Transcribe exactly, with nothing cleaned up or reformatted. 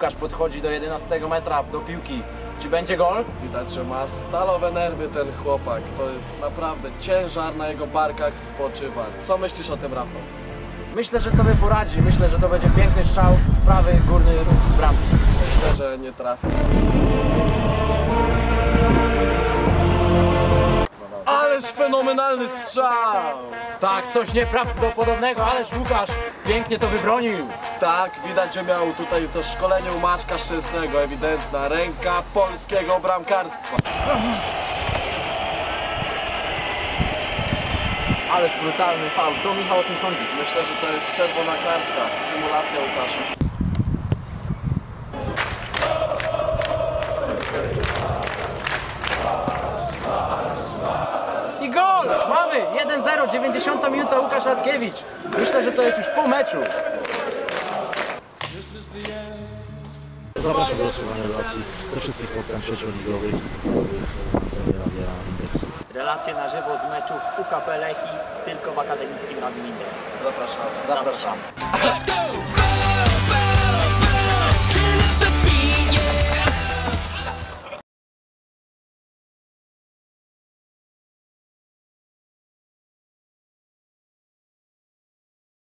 Łukasz podchodzi do jedenastego metra, do piłki. Czy będzie gol? Widać, że ma stalowe nerwy ten chłopak. To jest naprawdę ciężar na jego barkach spoczywa. Co myślisz o tym, Rafał? Myślę, że sobie poradzi. Myślę, że to będzie piękny strzał w prawy górny róg bramki. Myślę, że nie trafi. Ależ fenomenalny strzał! Tak, coś nieprawdopodobnego, ależ Łukasz pięknie to wybronił. Tak, widać, że miał tutaj to szkolenie u Maczka Szczęsnego. Ewidentna ręka polskiego bramkarstwa. Ależ brutalny faul. Co Michał o tym sądzi? Myślę, że to jest czerwona kartka. Symulacja Łukasza. jeden zero, dziewięćdziesiąta minuta, Łukasz Radkiewicz. Myślę, że to jest już pół meczu. Zapraszam do słuchania relacji ze wszystkich spotkań trzecioligowych Radia Index. Relacje na żywo z meczów U K P Lechii, tylko w Akademickim Radiu Index. Zapraszam, zapraszam. Let's go!